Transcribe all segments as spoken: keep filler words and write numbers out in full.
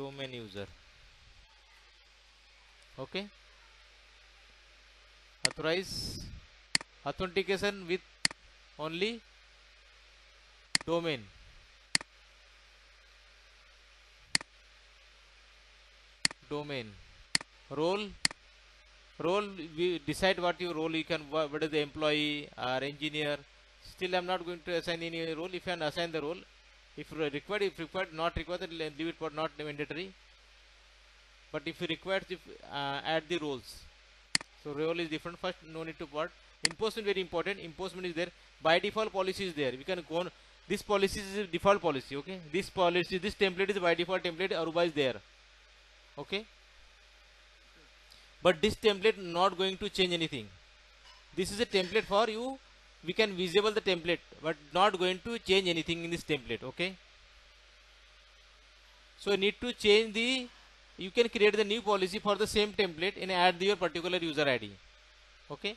domain user. Okay, authorize authentication with only domain. Domain role role we decide what your role you can, whether the employee or engineer. Still I'm not going to assign any role. If you can assign the role, if required, if required, not required, leave it for not mandatory. But if you require, if uh, add the roles. So role is different. First, no need to part. Enforcement very important. Enforcement is there. By default policy is there. We can go on. This policy is the default policy. Okay. This policy, this template is by default template. Aruba is there. Okay. But this template not going to change anything. This is a template for you. We can visible the template, but not going to change anything in this template. Okay. So you need to change the. You can create the new policy for the same template and add your particular user I D. Okay.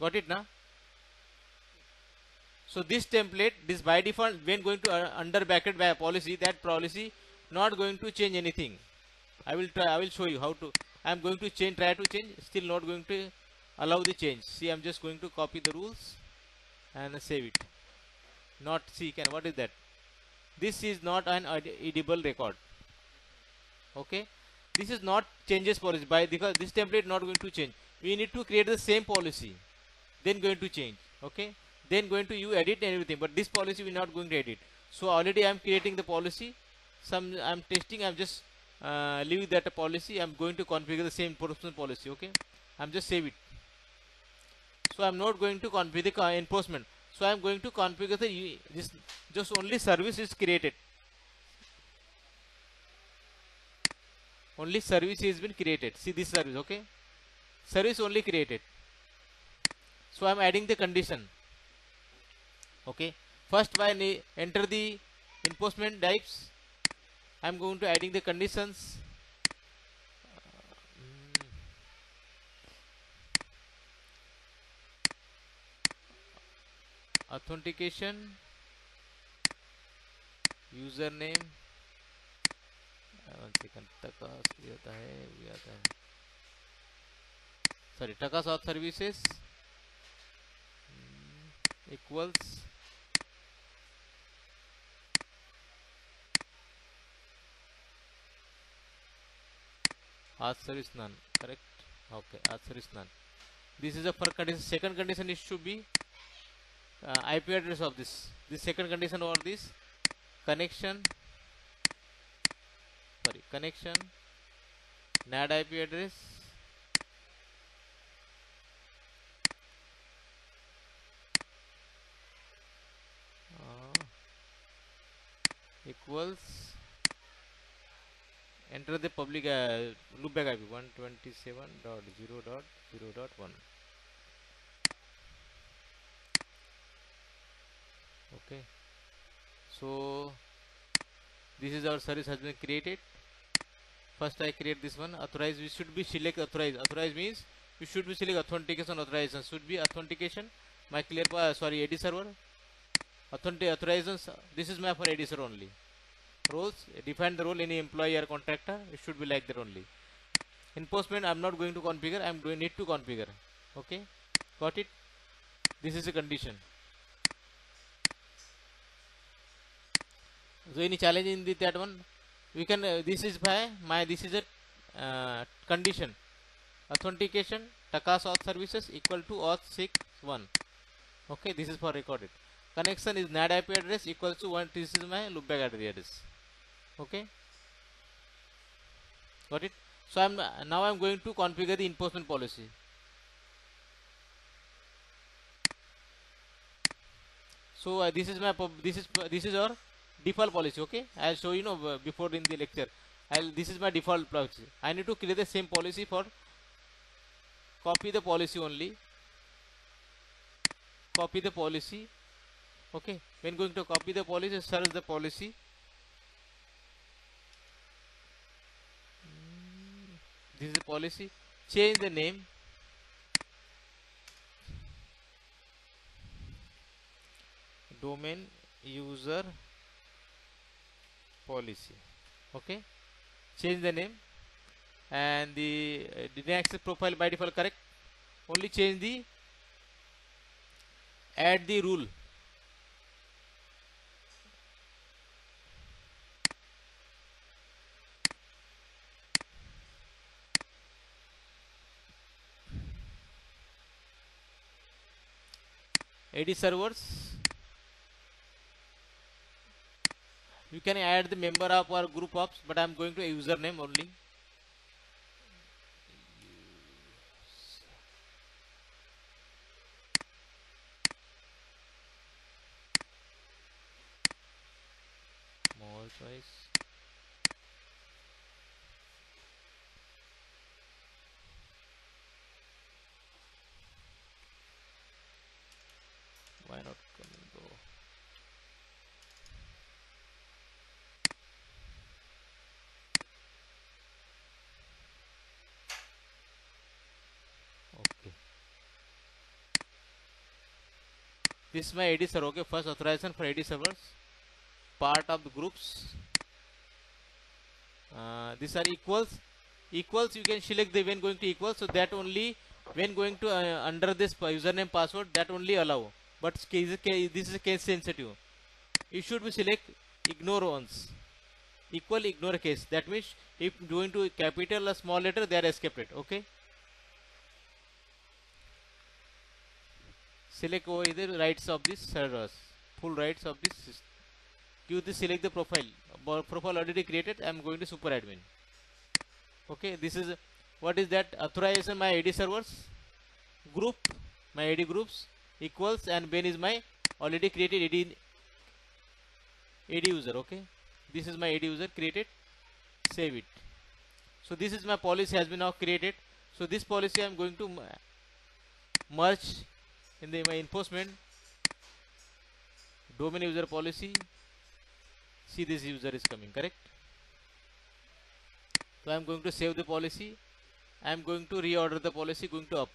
Got it now? So this template, this by default, when going to uh, under bracket by policy, that policy not going to change anything. I will try. I will show you how to. I am going to change. Try to change. Still not going to allow the change. See, I am just going to copy the rules and save it. Not see. Can what is that? This is not an editable record. Okay, this is not changes policy by because this template not going to change. We need to create the same policy, then going to change. Okay, then going to you edit and everything. But this policy we not going to edit. So already I am creating the policy. Some I am testing. I am just uh, leave that policy. I am going to configure the same enforcement policy. Okay, I am just save it. So I am not going to configure the enforcement. So I am going to configure the this just only service is created. Only service has been created. See this service, okay? Service only created. So I am adding the condition. Okay. First, when I enter the enforcement types, I am going to adding the conditions. Authentication, username. One second, TACACS भी आता है, भी आता है. Sorry, TACACS of services equals of service none. Correct? Okay, of service none. This is a first condition. Second condition is should be uh, I P address of this. This second condition or this connection. Sorry, connection, N A D I P address, uh, equals enter the public uh, loopback I P one twenty-seven dot zero dot zero dot one. Okay, so this is our service has been created. First I create this one, authorize, we should be select authorize, authorize means we should be select authentication, authorization, should be authentication, my clear, uh, sorry, A D server, authentic, authorizations, this is my for A D server only. Roles, define the role any employee or contractor, it should be like that only. Enforcement, I am not going to configure, I am doing need to configure, okay, got it, this is a condition. So any challenge in the, that one? We can uh, this is by my this is a uh, condition authentication TACACS auth services equal to auth six one. Okay, this is for recorded connection is N A D I P address equals to one. This is my loopback address. Okay, got it. So I'm now I'm going to configure the enforcement policy. So uh, this is my pub, this is this is our default policy. Okay, I'll show you know before in the lecture. I'll this is my default policy. I need to create the same policy for copy the policy only. Copy the policy. Okay, when going to copy the policy, search the policy. This is the policy. Change the name. Domain user policy. okay, change the name, and the uh, didn't access profile by default correct, only change the add the rule. A D servers, you can add the member of or group of, but I am going to a username only. More choice. Why not come and go? Okay. This is my A D server. Okay, first authorization for A D servers. Part of the groups. Uh, these are equals. Equals you can select the when going to equals, so that only when going to uh, under this username password, that only allow. But case, case, this is case sensitive. You should be select ignore ones, equal ignore case. That means if going to capital or small letter, they are escaped it. Okay. Select over the rights of this servers, full rights of this system. Give this select the profile. Profile already created. I am going to super admin. Okay. This is what is that authorization my A D servers group, my A D groups. Equals and Ben is my already created A D A D user. Okay, this is my A D user created. Save it. So this is my policy has been now created. So this policy I am going to merge in the my enforcement domain user policy. See, this user is coming correct. So I am going to save the policy. I am going to reorder the policy. Going to up.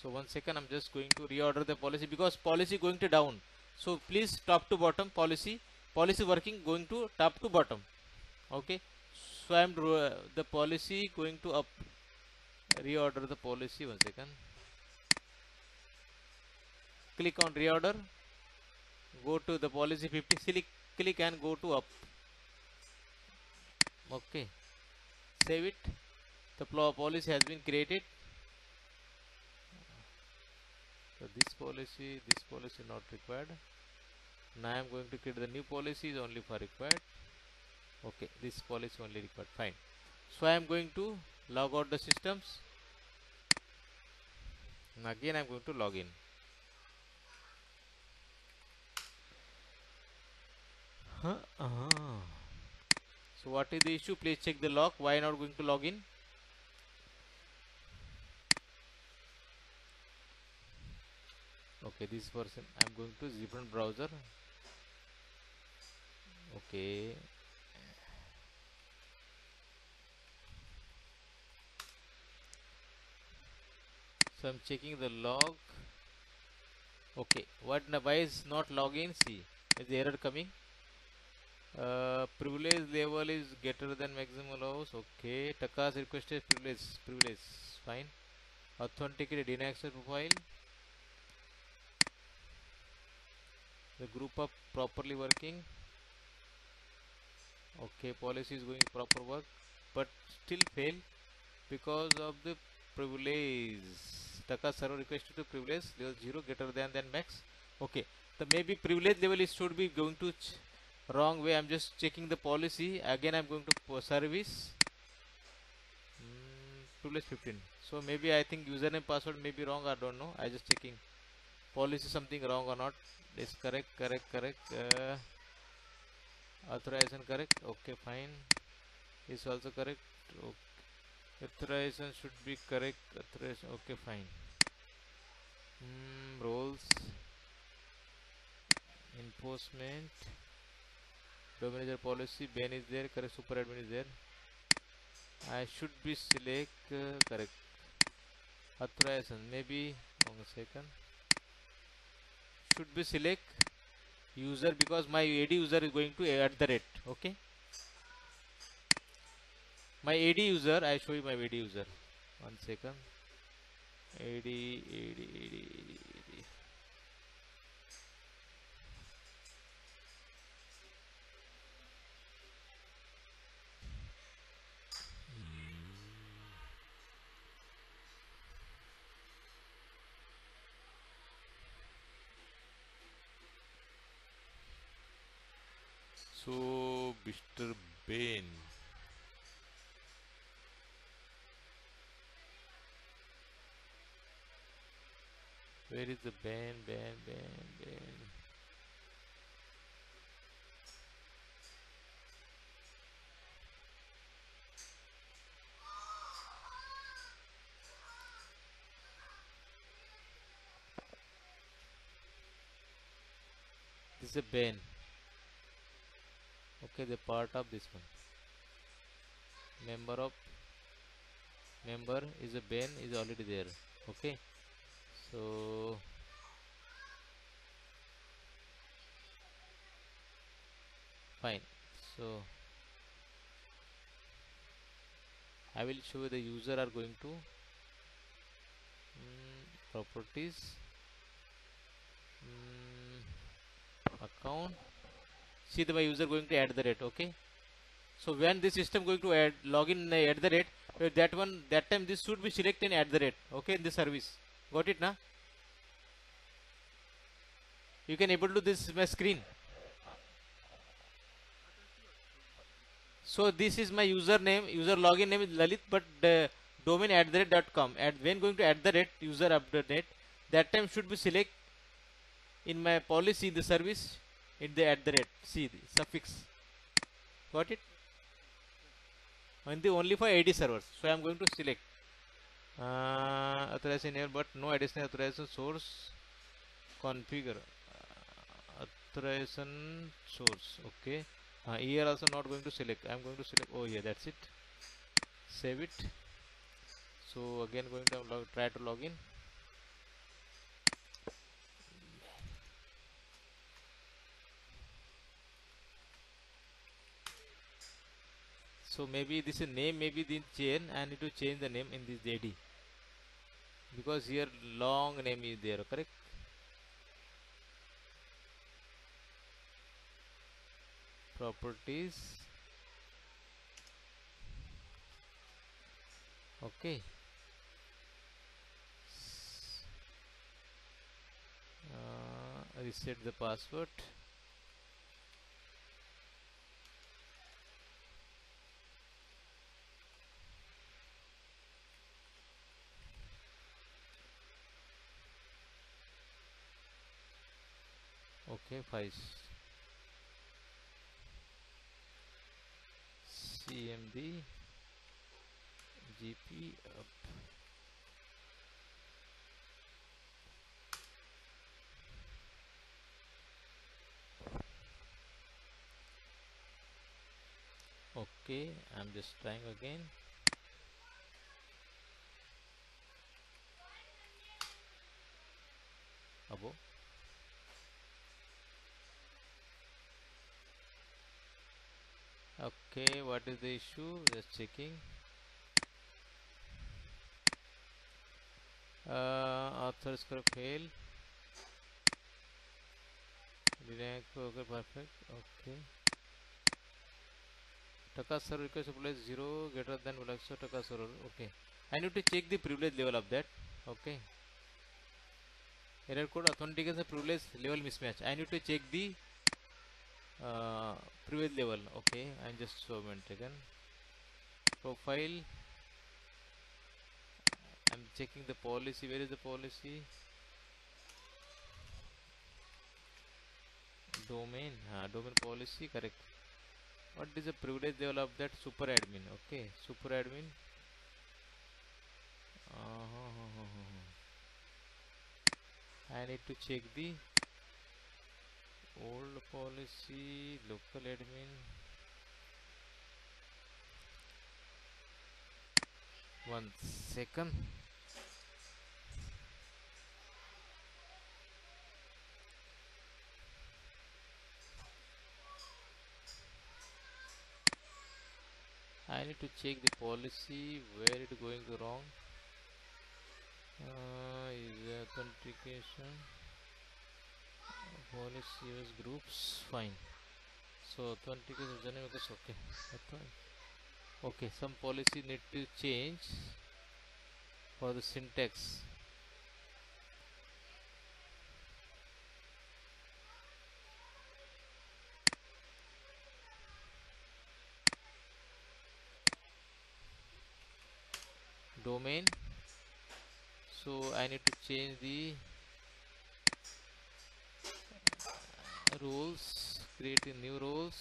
So one second, I'm just going to reorder the policy because policy going to down. So please top to bottom policy, policy working going to top to bottom. Okay. So I'm uh, the policy going to up. Reorder the policy one second. Click on reorder. Go to the policy fifty. Select, click and go to up. Okay. Save it. The policy has been created. So this policy, this policy not required. Now I am going to create the new policy is only for required. Okay, this policy only required. Fine. So I am going to log out the systems. And again I am going to log in. Huh? Uh-huh. So what is the issue? Please check the log. Why not going to log in? Okay, this person I am going to different browser. Okay, so I am checking the log. Okay, what why is not login? See, is the error coming? Uh, privilege level is greater than maximum allows. Okay, TACACS requested privilege, privilege fine. Authenticate deny access profile. The group up properly working. Okay, policy is going proper work, but still fail because of the privilege. TACACS server requested to privilege level zero greater than than max. Okay, the maybe privilege level is should be going to ch wrong way. I'm just checking the policy again. I'm going to service mm, privilege fifteen. So maybe I think username password may be wrong. I don't know. I just checking policy something wrong or not. This correct, correct, correct. Uh, authorization correct. Okay, fine. Is also correct. Okay. Authorization should be correct. Authorization. Okay, fine. Mm, roles. Enforcement. Domain user policy. Ben is there. Correct. Super admin is there. I should be select uh, correct. Authorization. Maybe one second. Should be select user because my A D user is going to add the rate. Okay, My A D user, I show you my A D user. One second. A D, A D, A D, A D. So, Mister Bain. Where is the ban, ban, ban, ban? This is a ban. Okay, they're part of this one. Member of member is a ban is already there. Okay. So fine, so I will show you the user are going to mm, properties, mm, account. See the my user going to add the rate. Okay, so when this system going to add login at the rate, that one that time this should be select and add the rate. Okay, in the service. Got it, na? You can able to this my screen. So this is my username, user login name is Lalit, but uh, domain at the rate dot com. At when going to add the rate user update, that time should be select in my policy the service in the at the rate. See the suffix. Got it? And the only for A D servers. So I am going to select. Uh, authorization here, but no additional authorization source. Configure uh, authorization source. Okay, uh, here also not going to select. I'm going to select. Oh yeah, that's it. Save it. So again going to log, try to log in. So maybe this is name, maybe the chain. I need to change the name in this A D because here long name is there. Correct. Properties. Okay. Uh, reset the password. Okay, files C M D G P up. Okay, I'm just trying again. Above. Okay, what is the issue? Just checking. Uh, author script fail. Direct okay, perfect. Okay. TACACS server request privilege zero greater than Alexa TACACS server. Okay. I need to check the privilege level of that. Okay. Error code authentication privilege level mismatch. I need to check the Uh, privilege level. Okay, I'm just so moment again. Profile. I'm checking the policy. Where is the policy? Domain. Ah, domain policy. Correct. What is the privilege level of that super admin? Okay, super admin. Uh -huh. I need to check the old policy, local admin. One second. I need to check the policy where it going wrong. Uh, is there authentication policy U S groups? Fine. So authentication is okay. Okay, some policy need to change for the syntax. Domain, so I need to change the roles, create a new roles,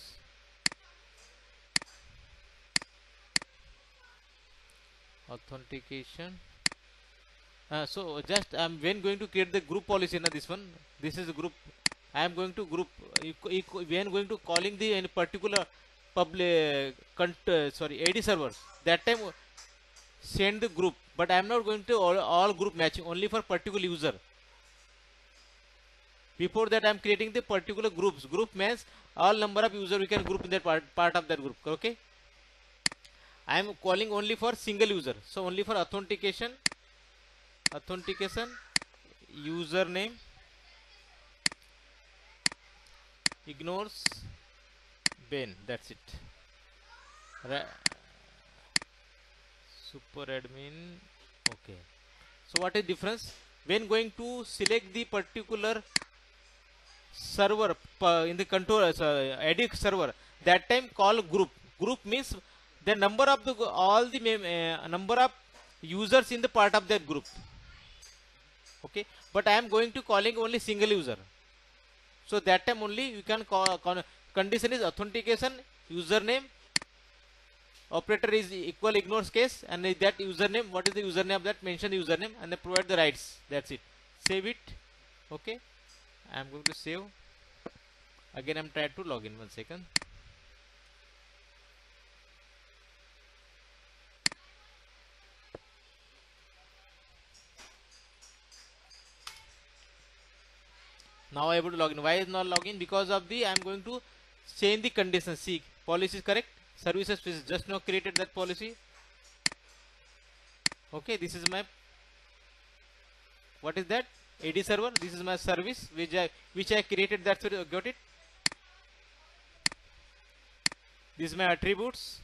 authentication. Uh, so just I'm um, when going to create the group policy now, this one, this is a group. I am going to group when going to calling the any particular public uh, sorry A D servers, that time send the group, but I am not going to all, all group matching, only for particular user. Before that I am creating the particular groups. Group means all number of user we can group in that part, part of that group. Okay, I am calling only for single user, so only for authentication, authentication username ignores Ben, that's it. Ra super admin. Okay, so what is difference when going to select the particular server in the control uh, A D server, that time call group. Group means the number of the all the uh, number of users in the part of that group. Okay, but I am going to calling only single user, so that time only you can call, call condition is authentication username, operator is equal ignores case, and that username, what is the username of that, mention username, and they provide the rights. That's it. Save it. Okay, I am going to save. Again I am trying to log in, one second. Now I am able to log in. Why is not login? Because of the I am going to change the condition. See, policy is correct. Services is just now created that policy. Okay, this is my, what is that, A D server. This is my service which I which I created. That's what I got it. This is my attributes.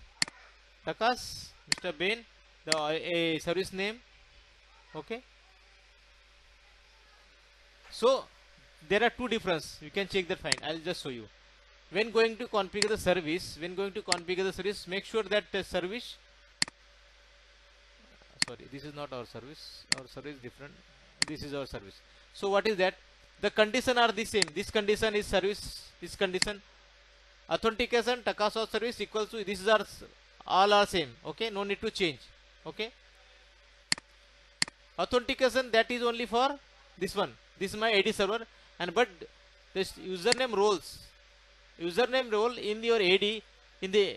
T A C A C S, Mister Bain, the uh, service name. Okay. So there are two differences. You can check that. Fine. I'll just show you. When going to configure the service, when going to configure the service, make sure that uh, service, sorry, this is not our service, our service is different, this is our service. So what is that? The condition are the same. This condition is service, this condition, authentication, T A C A C S service equals to, this is our, all are same. Okay, no need to change. Okay, authentication, that is only for this one, this is my A D server, and but this username roles, username role in your A D, in the